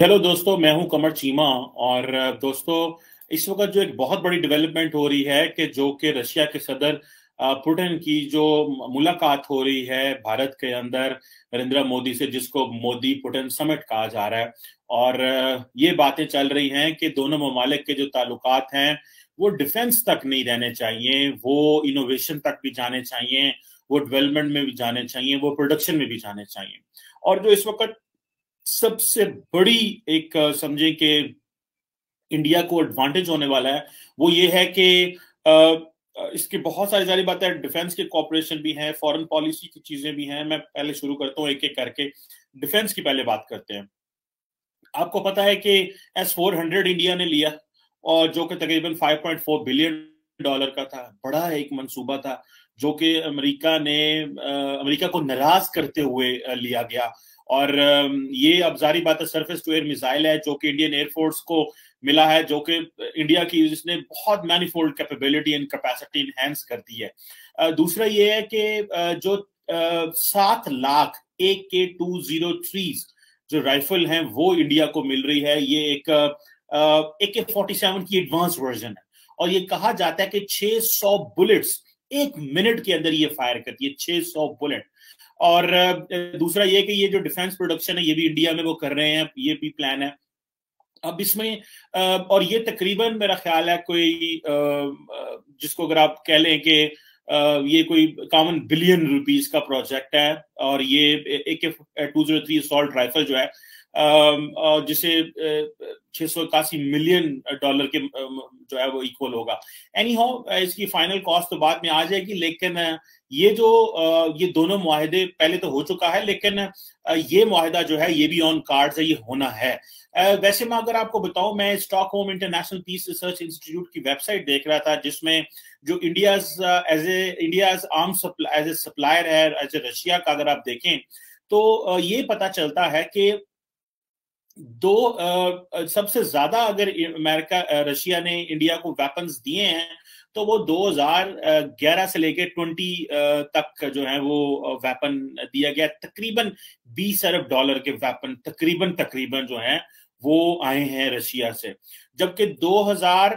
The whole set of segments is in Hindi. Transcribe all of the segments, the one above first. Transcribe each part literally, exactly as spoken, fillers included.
हेलो दोस्तों, मैं हूं कमर चीमा। और दोस्तों, इस वक्त जो एक बहुत बड़ी डेवलपमेंट हो रही है कि जो कि रशिया के सदर पुटिन की जो मुलाकात हो रही है भारत के अंदर नरेंद्र मोदी से, जिसको मोदी पुटिन समिट कहा जा रहा है। और ये बातें चल रही हैं कि दोनों ममालिक के जो ताल्लुकात हैं वो डिफेंस तक नहीं रहने चाहिए, वो इनोवेशन तक भी जाने चाहिए, वो डेवलपमेंट में भी जाने चाहिए, वो प्रोडक्शन में भी जाने चाहिए। और जो इस वक्त सबसे बड़ी एक समझे कि इंडिया को एडवांटेज होने वाला है वो ये है कि इसकी बहुत सारी सारी बातें, डिफेंस के कॉपरेशन भी हैं, फॉरेन पॉलिसी की चीजें भी हैं। मैं पहले शुरू करता हूँ एक एक करके। डिफेंस की पहले बात करते हैं। आपको पता है कि एस फोर हंड्रेड इंडिया ने लिया, और जो कि तकरीबन five point four billion dollar का था। बड़ा एक मंसूबा था जो कि अमेरिका ने अमेरिका को नाराज करते हुए लिया गया। और ये अब जारी बात है, सरफेस टू एयर मिसाइल है जो कि इंडियन एयरफोर्स को मिला है, जो कि इंडिया की इसने बहुत manifold capability and capacity enhance कर दी है। दूसरा ये है कि जो सात lakh A K two zero three जो राइफल हैं वो इंडिया को मिल रही है। ये एक ए के फोर्टी सेवन की एडवांस वर्जन है, और ये कहा जाता है कि छह सौ बुलेट्स एक मिनट के अंदर ये फायर करती है, छह सौ बुलेट। और दूसरा ये कि ये जो डिफेंस प्रोडक्शन है ये भी इंडिया में वो कर रहे हैं, ये भी प्लान है। अब इसमें, और ये तकरीबन मेरा ख्याल है कोई, जिसको अगर आप कह लें कि ये कोई कॉमन बिलियन रुपीस का प्रोजेक्ट है। और ये A K two zero three assault rifle जो है, जिसे छह सौ इक्यासी मिलियन डॉलर के जो है वो इक्वल होगा। एनी हाउ, इसकी फाइनल कॉस्ट तो बाद में आ जाएगी, लेकिन ये जो ये दोनों मुआहदे पहले तो हो चुका है, लेकिन ये मुआहदा जो है ये भी ऑन कार्ड्स है, ये होना है। वैसे मैं अगर आपको बताऊं, मैं Stockholm international Peace Research institute की वेबसाइट देख रहा था, जिसमें जो India as a India arm as a supplier है एज ए रशिया का, अगर आप देखें तो ये पता चलता है कि दो आ, सबसे ज्यादा अगर अमेरिका रशिया ने इंडिया को वेपन्स दिए हैं तो वो दो हज़ार ग्यारह से लेकर बीस तक जो है वो वेपन दिया गया, तकरीबन बीस अरब डॉलर के वेपन तकरीबन तकरीबन जो है वो आए हैं रशिया से। जबकि दो हज़ार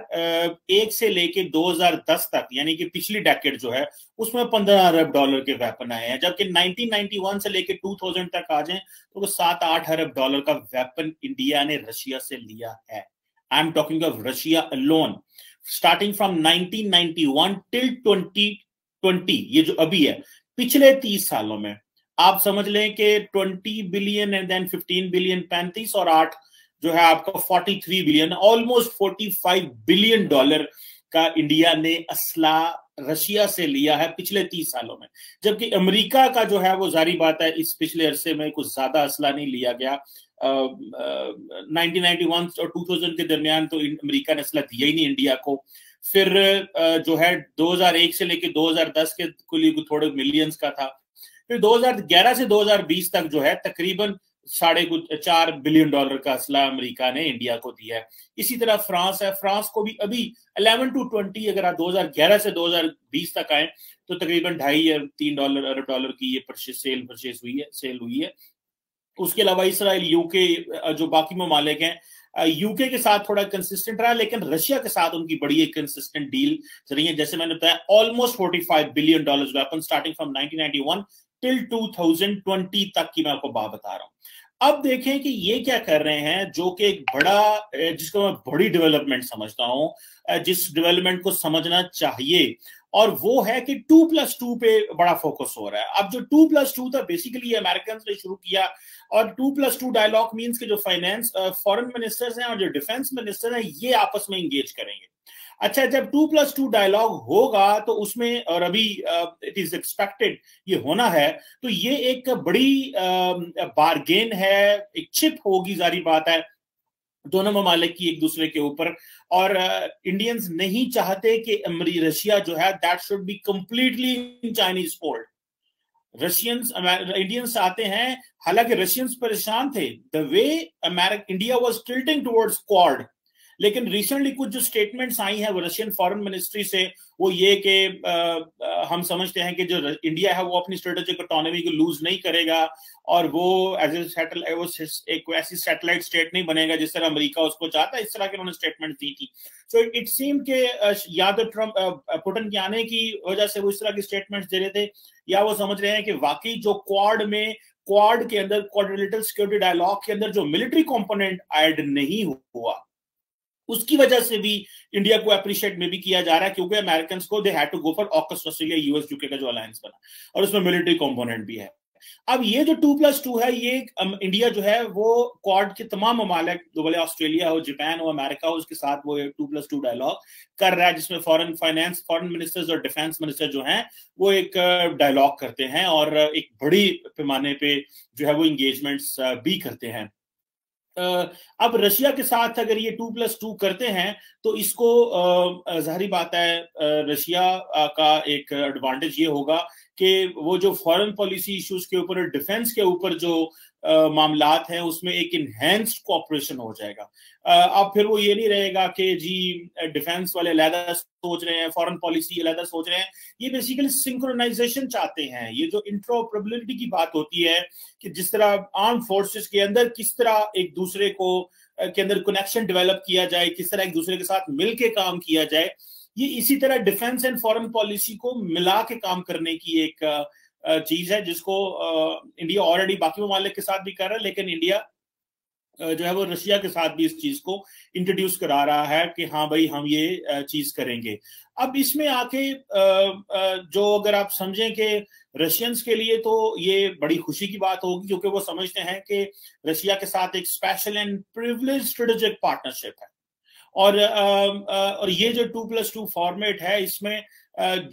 एक से लेकर दो हज़ार दस तक, यानी कि पिछली डेकेड जो है, उसमें पंद्रह अरब डॉलर के वेपन आए हैं। जबकि नाइनटीन नाइंटी वन से लेकर टू थाउज़ेंड तक आ जाए तो सात आठ अरब डॉलर का वेपन इंडिया ने रशिया से लिया है। I am talking of Russia alone, starting from nineteen ninety one till twenty twenty, ये जो अभी है, पिछले तीस सालों में आप समझ लें कि बीस बिलियन एंड देन पंद्रह बिलियन, पैंतीस और आठ जो है आपका तैंतालीस बिलियन, ऑलमोस्ट पैंतालीस बिलियन डॉलर का इंडिया ने असला रशिया से लिया है पिछले तीस सालों में। जबकि अमेरिका का जो है वो जारी बात है, इस पिछले अरसे में कुछ ज्यादा असला नहीं लिया गया। नाइनटीन नाइंटी वन और टू थाउज़ेंड के दरमियान तो अमेरिका ने असला दिया ही नहीं इंडिया को। फिर uh, जो है दो हज़ार एक से लेकर दो हज़ार दस के कुल थोड़े मिलियंस का था। फिर दो हज़ार ग्यारह से दो हज़ार बीस तक जो है तकरीबन साढ़े चार बिलियन डॉलर का असला अमेरिका ने इंडिया को दिया है। इसी तरह फ्रांस है, फ्रांस को भी अभी इलेवन टू ट्वेंटी, अगर आप दो हज़ार ग्यारह से दो हज़ार बीस तक आए तो तकरीबन ढाई या तीन डॉलर अरब डॉलर की ये परचेज सेल परचेज हुई है सेल हुई है। उसके अलावा इसराइल, यूके, जो बाकी ममालिक हैं, यूके के साथ थोड़ा कंसिस्टेंट रहा, लेकिन रशिया के साथ उनकी बड़ी एक कंसिस्टेंट डील रही है। जैसे मैंने बताया, ऑलमोस्ट पैंतालीस billion dollars weapon starting from nineteen ninety one till two thousand twenty तक की मैं आपको बात बता रहा हूं। अब देखें कि ये क्या कर रहे हैं, जो कि एक बड़ा, जिसको मैं बड़ी डेवलपमेंट समझता हूं, जिस डेवलपमेंट को समझना चाहिए, और वो है कि टू प्लस टू पे बड़ा फोकस हो रहा है। अब जो टू प्लस टू था बेसिकली अमेरिकन ने शुरू किया, और two plus two dialogue means के जो फाइनेंस फॉरेन मिनिस्टर्स हैं और जो डिफेंस मिनिस्टर हैं ये आपस में इंगेज करेंगे। अच्छा, जब टू प्लस टू डायलॉग होगा तो उसमें, और अभी इट इज एक्सपेक्टेड ये होना है, तो ये एक बड़ी uh, बारगेन है, एक चिप होगी, जारी बात है दोनों ममालिक की एक दूसरे के ऊपर। और इंडियंस uh, नहीं चाहते कि अमरी रशिया जो है that should be completely in Chinese fold. Russians Indians आते हैं, हालांकि रशियंस परेशान थे the way America India was tilting towards Quad, लेकिन रिसेंटली कुछ जो स्टेटमेंट्स आई हैं वो रशियन फॉरेन मिनिस्ट्री से वो ये कि हम समझते हैं कि जो इंडिया है वो अपनी स्ट्रेटेजिक ऑटोनॉमी को लूज नहीं करेगा और वो एज ए सैटेलाइट एक ऐसी सैटेलाइट स्टेट नहीं बनेगा जिस तरह अमेरिका उसको चाहता है, इस तरह की उन्होंने स्टेटमेंट दी थी। सो इट सीम के या तो ट्रम्प पुटिन के आने की वजह से वो इस तरह की स्टेटमेंट्स दे रहे थे या वो समझ रहे हैं कि वाकई जो क्वाड में क्वाड के अंदर क्वाड्रिलेटरल सिक्योरिटी डायलॉग के अंदर जो मिलिट्री कंपोनेंट ऐड नहीं हुआ उसकी वजह से भी इंडिया को अप्रिशिएट में भी किया जा रहा है क्योंकि अमेरिकन को they had to go for AUKUS Australia US UK का जो अलायंस बना और उसमें मिलिट्री कंपोनेंट भी है। अब ये जो टू प्लस टू है ये इंडिया जो है वो क्वाड के तमाम ममालिक भले ऑस्ट्रेलिया हो जापान हो अमेरिका हो उसके साथ वो टू प्लस टू डायलॉग कर रहा है जिसमें फॉरेन फाइनेंस फॉरेन मिनिस्टर्स और डिफेंस मिनिस्टर जो हैं वो एक डायलॉग करते हैं और एक बड़ी पैमाने पे जो है वो इंगेजमेंट्स भी करते हैं। अब रशिया के साथ अगर ये टू प्लस टू करते हैं तो इसको जाहिर बात है रशिया का एक एडवांटेज ये होगा कि वो जो फॉरेन पॉलिसी इश्यूज के ऊपर डिफेंस के ऊपर जो मामलात हैं उसमें एक इनहेंस्ड कोऑपरेशन हो जाएगा। अब फिर वो ये नहीं रहेगा कि जी डिफेंस वाले अलग सोच रहे हैं फॉरेन पॉलिसी अलग सोच रहे हैं, ये बेसिकली सिंक्रोनाइजेशन चाहते हैं। ये जो इंट्रोपरेबिलिटी की बात होती है कि जिस तरह आर्म फोर्सेस के अंदर किस तरह एक दूसरे को के अंदर कनेक्शन डेवलप किया जाए, किस तरह एक दूसरे के साथ मिलके काम किया जाए, ये इसी तरह डिफेंस एंड फॉरेन पॉलिसी को मिला के काम करने की एक चीज है जिसको इंडिया ऑलरेडी बाकी ममालिक के साथ भी कर रहा है लेकिन इंडिया जो है वो रशिया के साथ भी इस चीज को इंट्रोड्यूस करा रहा है कि हाँ भाई हम ये चीज करेंगे। अब इसमें आके जो अगर आप समझें कि रशियंस के लिए तो ये बड़ी खुशी की बात होगी क्योंकि वो समझते हैं कि रशिया के साथ एक special and privilege strategic partnership है और और ये जो टू प्लस टू फॉर्मेट है इसमें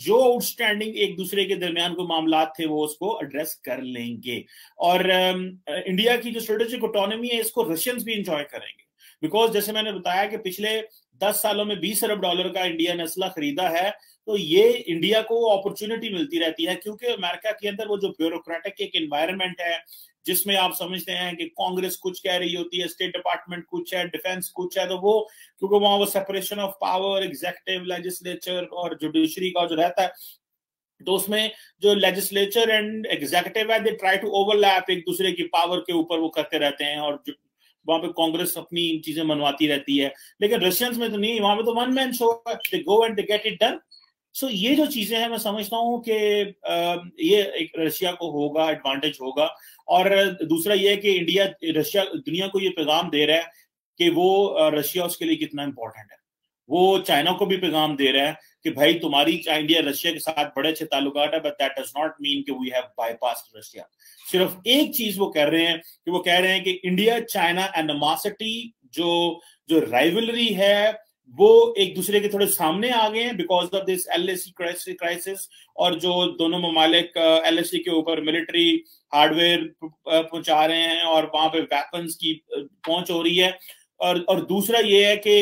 जो आउटस्टैंडिंग एक दूसरे के दरमियान कोई मामलात थे वो उसको एड्रेस कर लेंगे और इंडिया की जो स्ट्रेटेजिक ऑटोनॉमी है इसको रशियंस भी इंजॉय करेंगे। बिकॉज जैसे मैंने बताया कि पिछले दस सालों में बीस अरब डॉलर का इंडिया ने असला खरीदा है तो ये इंडिया को अपॉर्चुनिटी मिलती रहती है क्योंकि अमेरिका के अंदर वो जो ब्यूरोक्रेटिक एक एनवायरनमेंट है जिसमें आप समझते हैं कि कांग्रेस कुछ कह रही होती है, स्टेट डिपार्टमेंट कुछ है, डिफेंस कुछ है, तो वो क्योंकि वहां वो separation of power executive legislature और जुडिशरी का जो रहता है तो उसमें जो लेजिस्लेचर एंड एग्जीक्यूटिव है दे ट्राई टू ओवरलैप एक दूसरे की पावर के ऊपर वो करते रहते हैं और वहां पे कांग्रेस अपनी चीजें मनवाती रहती है। लेकिन रशियंस में तो नहीं, वहां पे तो वन मैन शो है, they go and they get it done. So so, ये जो चीजें हैं मैं समझता हूँ कि ये एक रशिया को होगा एडवांटेज होगा और दूसरा ये है कि इंडिया रशिया दुनिया को ये पैगाम दे रहा है कि वो रशिया उसके लिए कितना इम्पोर्टेंट है। वो चाइना को भी पैगाम दे रहा है कि भाई तुम्हारी इंडिया रशिया के साथ बड़े अच्छे ताल्लुकात है but that does not mean कि वी हैव बाईपास्ड रशिया। सिर्फ एक चीज वो कह रहे हैं कि वो कह रहे हैं कि इंडिया चाइना एनिमोसिटी जो जो राइवलरी है वो एक दूसरे के थोड़े सामने आ गए हैं because of this LSC crisis और जो दोनों ममालिक एलएससी के ऊपर मिलिट्री हार्डवेयर पहुंचा रहे हैं और वहां पे वेपन्स की पहुंच हो रही है और और दूसरा ये है कि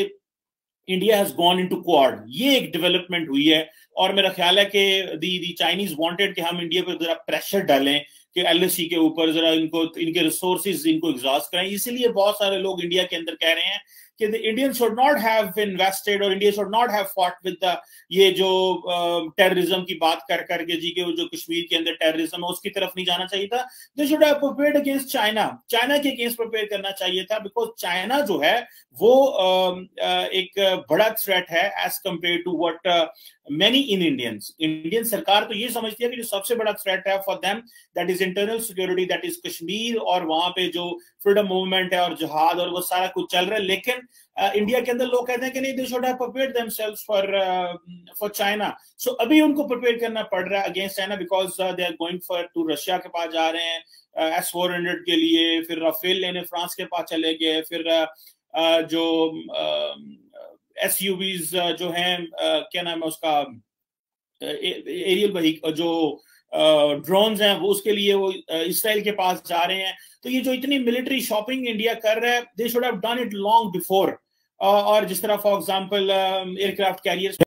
India has gone into Quad, ये एक डेवलपमेंट हुई है और मेरा ख्याल है कि दी दी चाइनीज वांटेड कि हम इंडिया पर जरा प्रेशर डालें कि एलएससी के ऊपर जरा इनको इनके रिसोर्सेज इनको एग्जॉस्ट कराएं। इसीलिए बहुत सारे लोग इंडिया के अंदर कह रहे हैं कि the Indians should not have invested और India should not have fought with the ये जो टेररिज्म की बात कर करके जी के वो जो कश्मीर के अंदर टेररिज्म है उसकी तरफ नहीं जाना चाहिए था। They should have prepared against China, China के अगेंस्ट प्रिपेयर करना चाहिए था बिकॉज चाइना जो है वो एक बड़ा थ्रेट है as compare to what many in Indians. Indian सरकार तो ये समझती है कि जो सबसे बड़ा थ्रेट है for them that is internal security, that is Kashmir और वहां पे जो फ्रीडम मूवमेंट है और जिहाद और वो सारा कुछ चल रहा है। लेकिन Uh, इंडिया के अंदर लोग कहते हैं कि नहीं they should have prepared themselves for for China. So अभी उनको प्रिपेयर करना पड़ रहा है against China because they are going for to Russia के पास जा रहे हैं एस फोर हंड्रेड के लिए, फिर राफेल लेने फ्रांस के पास चले गए, फिर uh, जो एस uh, यूवीज uh, जो हैं uh, क्या नाम है उसका एरियल uh, जो ड्रोन्स uh, हैं वो उसके लिए वो इसराइल uh, के पास जा रहे हैं। तो ये जो इतनी मिलिट्री शॉपिंग इंडिया कर रहा है they should have done it long before और जिस तरह फॉर एग्जांपल एयरक्राफ्ट कैरियर्स